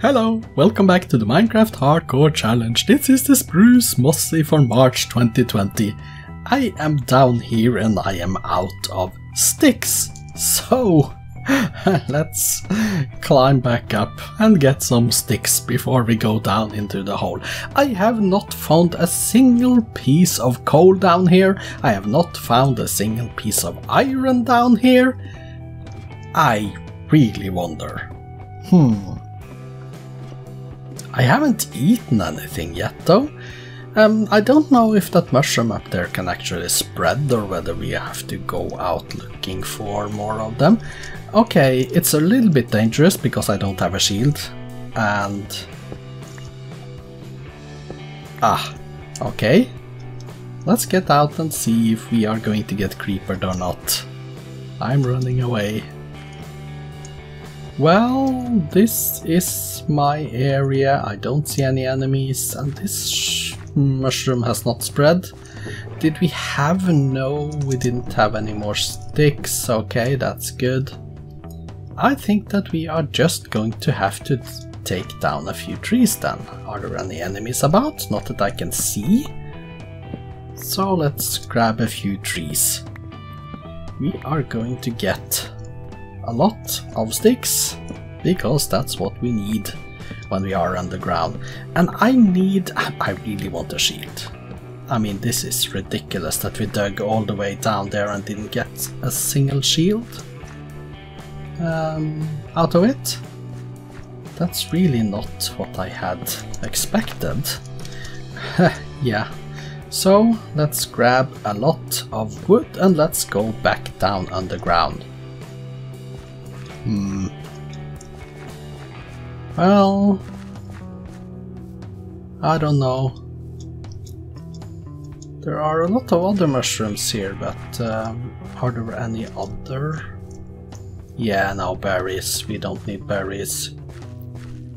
Hello, welcome back to the Minecraft Hardcore Challenge. This is the Spruce Mossy for March 2020. I am down here and I am out of sticks. So, let's climb back up and get some sticks before we go down into the hole. I have not found a single piece of coal down here. I have not found a single piece of iron down here. I really wonder. I haven't eaten anything yet though. I don't know if that mushroom up there can actually spread or whether we have to go out looking for more of them. Okay, it's a little bit dangerous because I don't have a shield. And... ah, okay. Let's get out and see if we are going to get creepered or not. I'm running away. Well, this is my area. I don't see any enemies, and this mushroom has not spread. Did we have? No, we didn't have any more sticks. Okay, that's good. I think that we are just going to have to take down a few trees then. Are there any enemies about? Not that I can see. So let's grab a few trees. We are going to get a lot of sticks, because that's what we need when we are underground. And I really want a shield. I mean, this is ridiculous that we dug all the way down there and didn't get a single shield out of it. That's really not what I had expected. Yeah. So let's grab a lot of wood and let's go back down underground. Well, I don't know. There are a lot of other mushrooms here, but are there any other? Yeah, no berries. We don't need berries.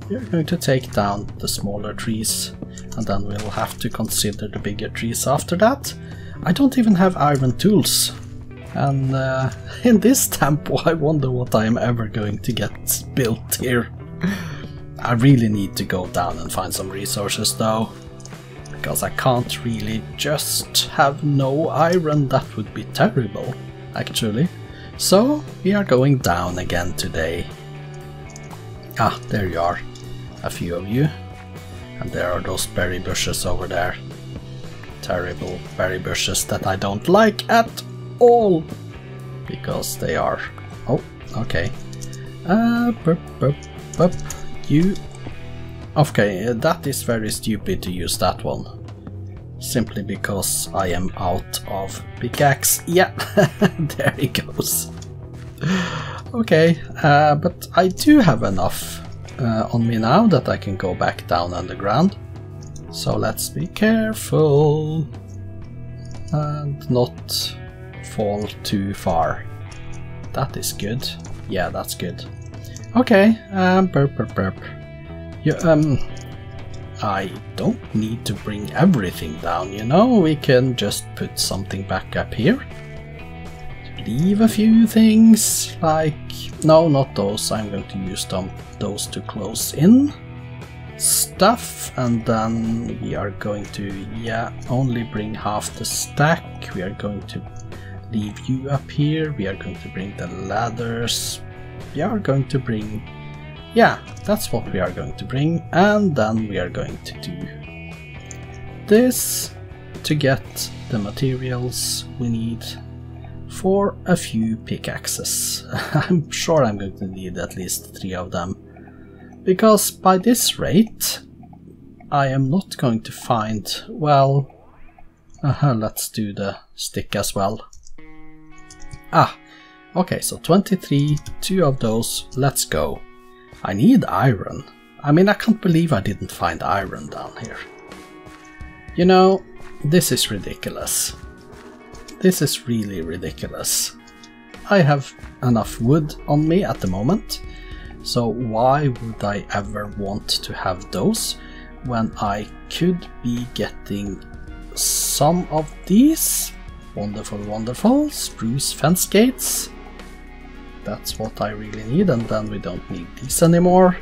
We're going to take down the smaller trees, and then we'll have to consider the bigger trees after that. I don't even have iron tools. And in this temple, I wonder what I am ever going to get built here. I really need to go down and find some resources though, because I can't really just have no iron. That would be terrible, actually. So we are going down again today. Ah, there you are, a few of you. And there are those berry bushes over there. Terrible berry bushes that I don't like at all. Because they are... oh, okay. You... okay, that is very stupid to use that one. Simply because I am out of pickaxe. Yeah, there it goes. Okay, but I do have enough on me now that I can go back down underground. So let's be careful. And not... fall too far. That is good. Yeah, that's good. Okay. I don't need to bring everything down, you know. We can just put something back up here. Leave a few things like... no, not those. I'm going to use those to close in stuff, and then we are going to, yeah, only bring half the stack. We are going to leave you up here. We are going to bring the ladders. We are going to bring... yeah, that's what we are going to bring. And then we are going to do this to get the materials we need for a few pickaxes. I'm sure I'm going to need at least 3 of them, because by this rate I am not going to find... well, let's do the stick as well. Ah, okay, so 23, 2 of those, let's go. I need iron. I mean, I can't believe I didn't find iron down here. You know, this is ridiculous. This is really ridiculous. I have enough wood on me at the moment, so why would I ever want to have those when I could be getting some of these? Wonderful, wonderful. Spruce fence gates. That's what I really need, and then we don't need these anymore.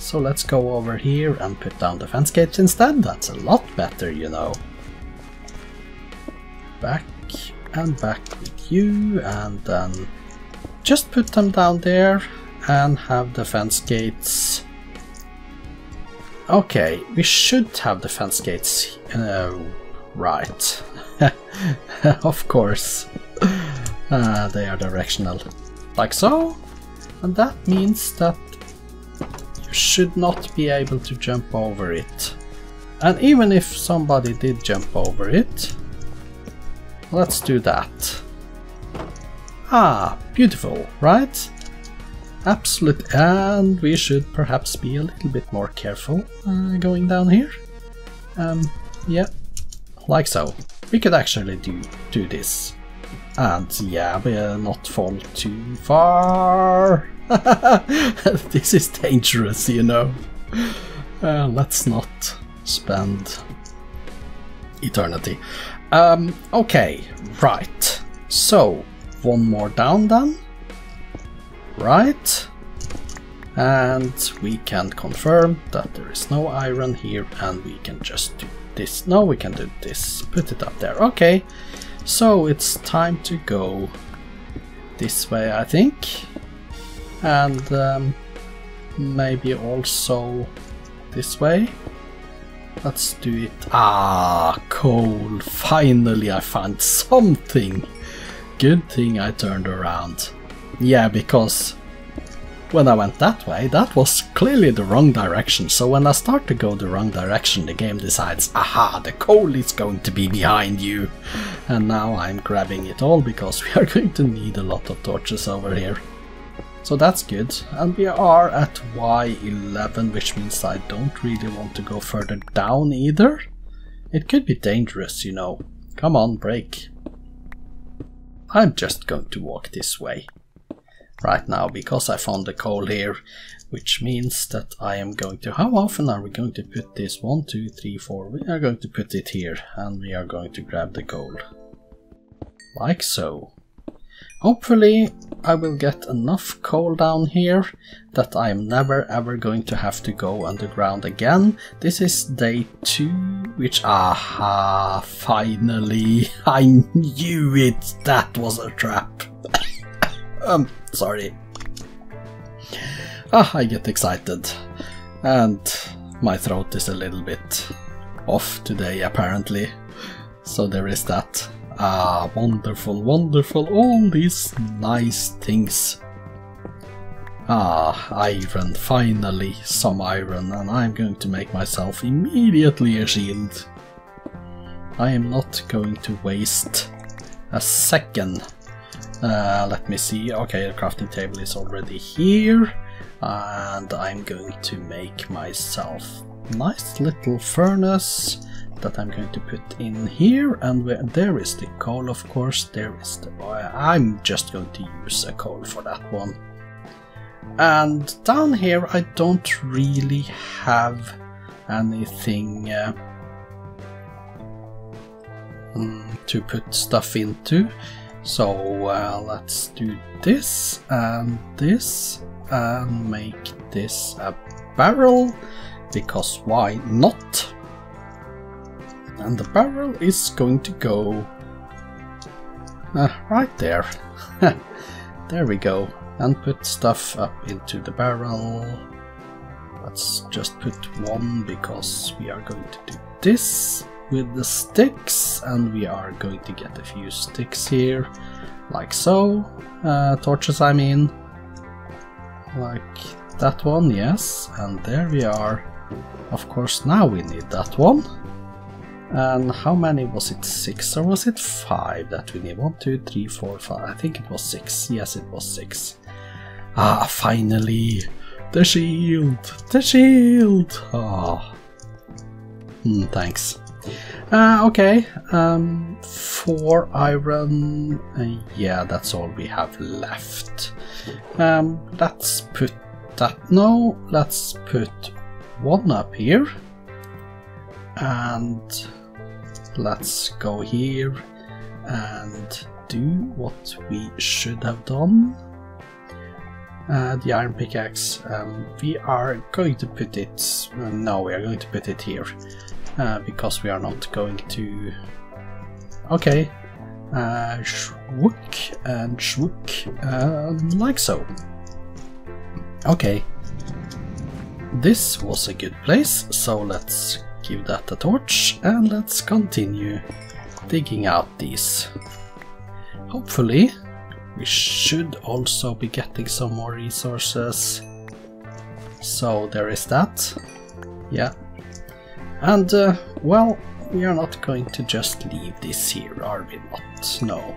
So let's go over here and put down the fence gates instead. That's a lot better, you know. Back and back with you, and then just put them down there and have the fence gates. Okay, we should have the fence gates right. Of course. They are directional. Like so. And that means that you should not be able to jump over it. And even if somebody did jump over it, let's do that. Ah, beautiful, right? Absolutely. And we should perhaps be a little bit more careful going down here. Yeah, like so. We could actually do this. And yeah, we'll not fall too far. This is dangerous, you know. Let's not spend eternity. Okay, right. So, one more down then. Right. And we can confirm that there is no iron here, and we can just do this. No, we can do this. Put it up there. Okay. So it's time to go this way, I think. And maybe also this way. Let's do it. Ah, coal. Finally I found something. Good thing I turned around. Yeah, because when I went that way, that was clearly the wrong direction. So when I start to go the wrong direction, the game decides, aha, the coal is going to be behind you. And now I'm grabbing it all because we are going to need a lot of torches over here. So that's good. And we are at Y11, which means I don't really want to go further down either. It could be dangerous, you know. Come on, break. I'm just going to walk this way right now, because I found the coal here, which means that I am going to... How often are we going to put this? 1, 2, 3, 4. We are going to put it here, and we are going to grab the coal. Like so. Hopefully I will get enough coal down here that I am never ever going to have to go underground again. This is day 2, which... Aha! Finally! I knew it! That was a trap! Sorry. Ah, I get excited. And my throat is a little bit off today, apparently. So there is that. Ah, wonderful, wonderful. All these nice things. Ah, iron. Finally, some iron. And I'm going to make myself immediately a shield. I am not going to waste a second. Let me see. Okay, the crafting table is already here, and I'm going to make myself a nice little furnace that I'm going to put in here. And there is the coal, of course. There is the... I'm just going to use a coal for that one. And down here I don't really have anything to put stuff into. So let's do this and this, and make this a barrel, because why not? And the barrel is going to go right there. There we go. And put stuff up into the barrel. Let's just put 1, because we are going to do this with the sticks, and we are going to get a few sticks here, like so. Torches, I mean. Like that one, yes. And there we are. Of course, now we need that one. And how many was it? 6 or was it 5 that we need? 1, 2, 3, 4, 5. I think it was 6. Yes, it was 6. Ah, finally! The shield! The shield! Ah. Thanks. Okay, 4 iron, yeah, that's all we have left. Let's put that, no, let's put 1 up here, and let's go here and do what we should have done. the iron pickaxe. We are going to put it... no, we are going to put it here. Because we are not going to... Okay. Shwook and shwook, like so. Okay. This was a good place, so let's give that a torch and let's continue digging out these. Hopefully, we should also be getting some more resources. So there is that. Yeah. And, well, we are not going to just leave this here, are we not? No.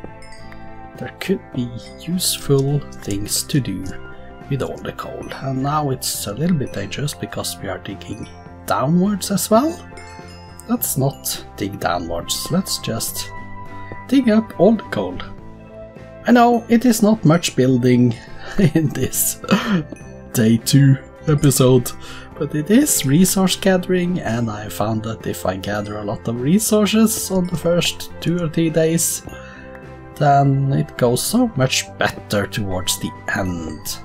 There could be useful things to do with all the coal. And now it's a little bit dangerous because we are digging downwards as well. Let's not dig downwards, let's just dig up all the coal. I know, it is not much building in this day 2 episode, but it is resource gathering, and I found that if I gather a lot of resources on the first 2 or 3 days, then it goes so much better towards the end.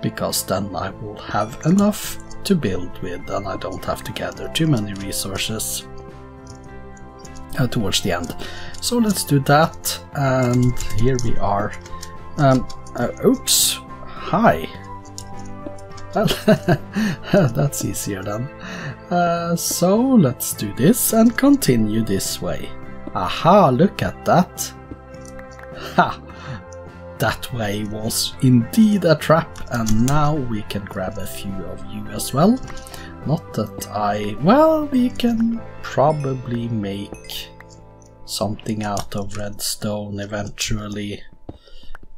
Because then I will have enough to build with, and I don't have to gather too many resources towards the end. So let's do that, and here we are. Oops, hi. Well, that's easier then. So let's do this and continue this way. Aha, look at that. Ha! That way was indeed a trap, and now we can grab a few of you as well. Not that I... well, we can probably make something out of redstone eventually.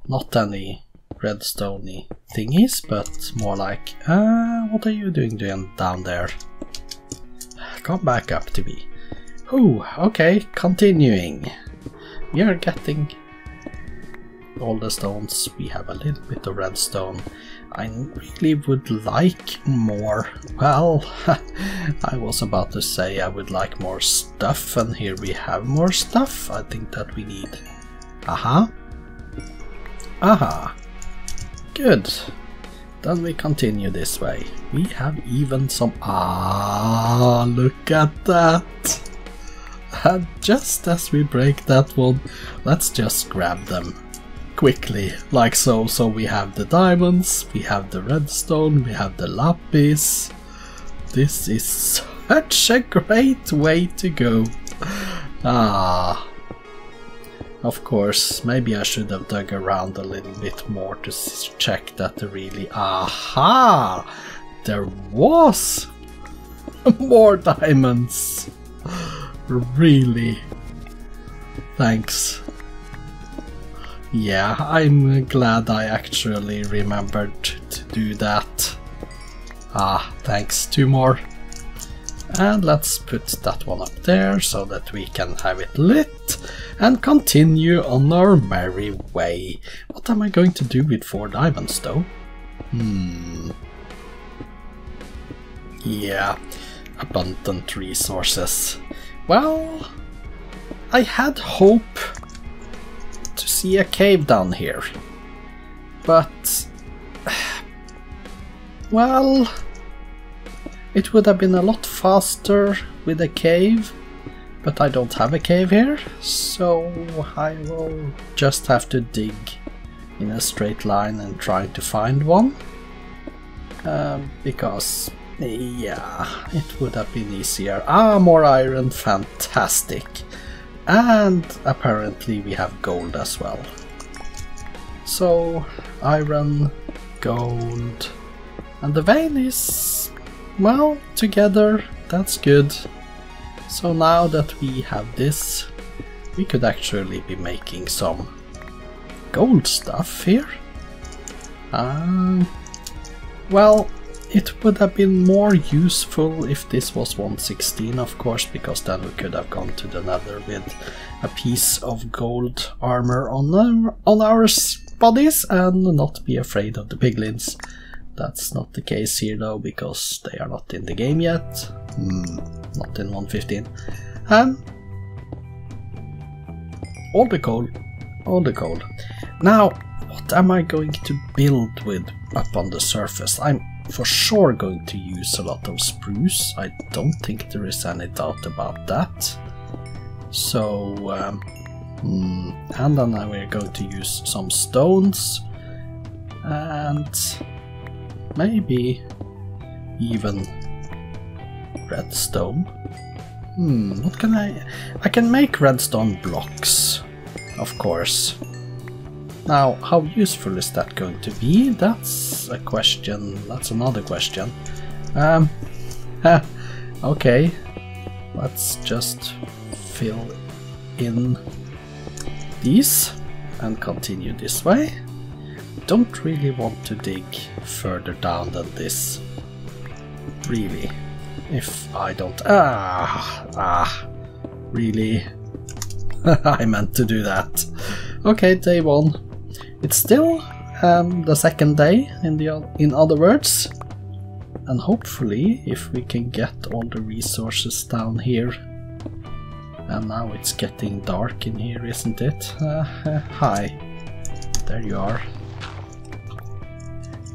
Not any redstone-y thingies, but more like... what are you doing down there? Come back up to me. Ooh, okay, continuing. We are getting... all the stones. We have a little bit of redstone. I really would like more. Well, I was about to say I would like more stuff, and here we have more stuff. I think that we need. Aha. Aha. Good. Then we continue this way. We have even some. Ah, look at that. And just as we break that one, let's just grab them. Quickly, like so. So we have the diamonds, we have the redstone, we have the lapis. This is such a great way to go. Ah, of course, maybe I should have dug around a little bit more to check that there really... aha! There was more diamonds. Really? Thanks. Yeah, I'm glad I actually remembered to do that. Ah, thanks. 2 more. And let's put that one up there so that we can have it lit and continue on our merry way. What am I going to do with 4 diamonds though? Yeah, abundant resources. Well, I had hope to see a cave down here, but well, it would have been a lot faster with a cave, but I don't have a cave here, so I will just have to dig in a straight line and try to find one, because yeah, it would have been easier. Ah, more iron, fantastic. And apparently we have gold as well. So iron, gold, and the vein is, well, together. That's good. So now that we have this, we could actually be making some gold stuff here. Well, it would have been more useful if this was 116, of course, because then we could have gone to the nether with a piece of gold armor on our bodies and not be afraid of the piglins. That's not the case here though, because they are not in the game yet. Not in 115. All the gold. Now, what am I going to build with up on the surface? I'm for sure going to use a lot of spruce. I don't think there is any doubt about that. So, and then we're going to use some stones and maybe even redstone. What can I can make redstone blocks, of course. Now, how useful is that going to be? That's a question. That's another question. Okay, let's just fill in these and continue this way. Don't really want to dig further down than this, really. If I don't... really? I meant to do that. Okay, day one. It's still the second day, in other words. And hopefully, if we can get all the resources down here. And now it's getting dark in here, isn't it? Hi. There you are.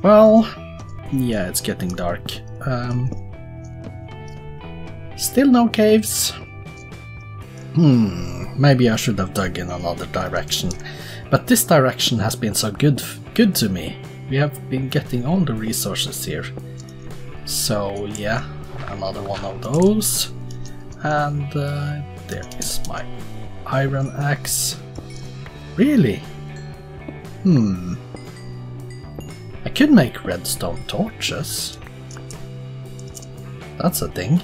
Well, yeah, it's getting dark. Still no caves. Maybe I should have dug in another direction. But this direction has been so good to me. We have been getting all the resources here. So yeah, another one of those. And there is my iron axe. Really? I could make redstone torches. That's a thing.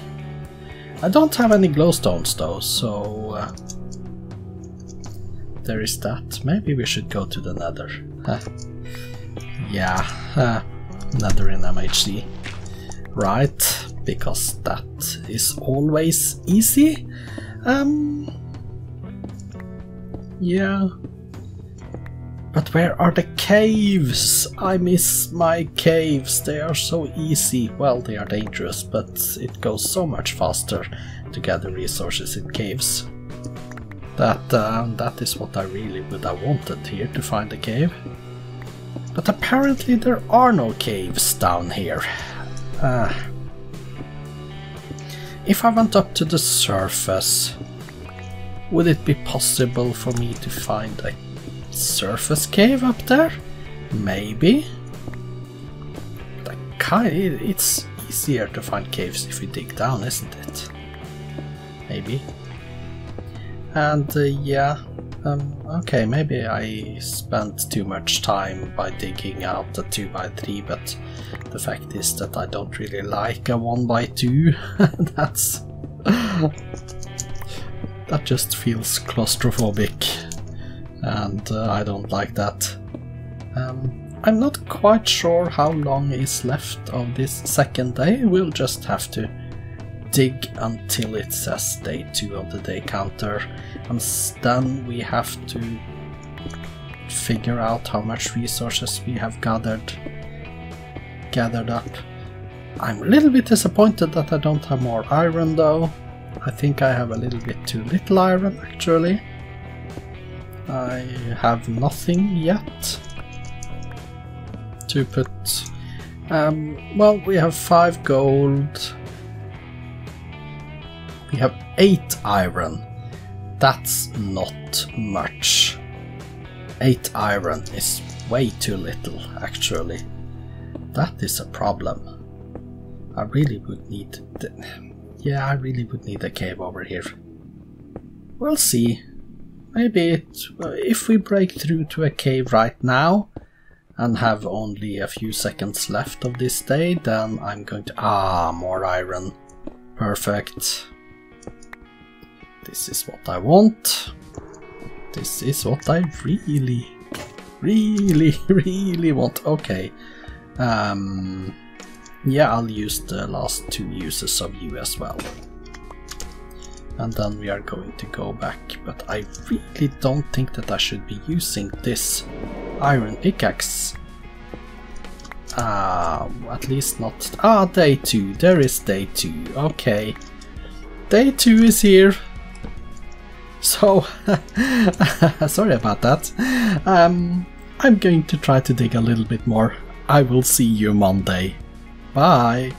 I don't have any glowstones though, so there is that. Maybe we should go to the nether. Yeah, nether in MHC. Right, because that is always easy. Yeah. But where are the caves? I miss my caves, they are so easy. Well, they are dangerous, but it goes so much faster to gather resources in caves. That is what I really would have wanted here, to find a cave. But apparently there are no caves down here. If I went up to the surface, would it be possible for me to find a surface cave up there? Maybe. It's easier to find caves if you dig down, isn't it? Maybe. And yeah, okay, maybe I spent too much time by digging out the 2x3, but the fact is that I don't really like a 1x2. That just feels claustrophobic. And I don't like that. I'm not quite sure how long is left of this second day. We'll just have to dig until it says day 2 of the day counter. And then we have to figure out how much resources we have gathered up. I'm a little bit disappointed that I don't have more iron though. I think I have a little bit too little iron actually. I have nothing yet to put... well, we have 5 gold. We have 8 iron. That's not much. 8 iron is way too little, actually. That is a problem. I really would need... yeah, I really would need a cave over here. We'll see. Maybe if we break through to a cave right now and have only a few seconds left of this day, then I'm going to... more iron. Perfect. This is what I want. This is what I really want. Okay. Yeah, I'll use the last 2 uses of you as well. And then we are going to go back, but I really don't think that I should be using this iron pickaxe. At least not... day 2, there is day 2, okay. Day 2 is here. So, sorry about that. I'm going to try to dig a little bit more. I will see you Monday. Bye!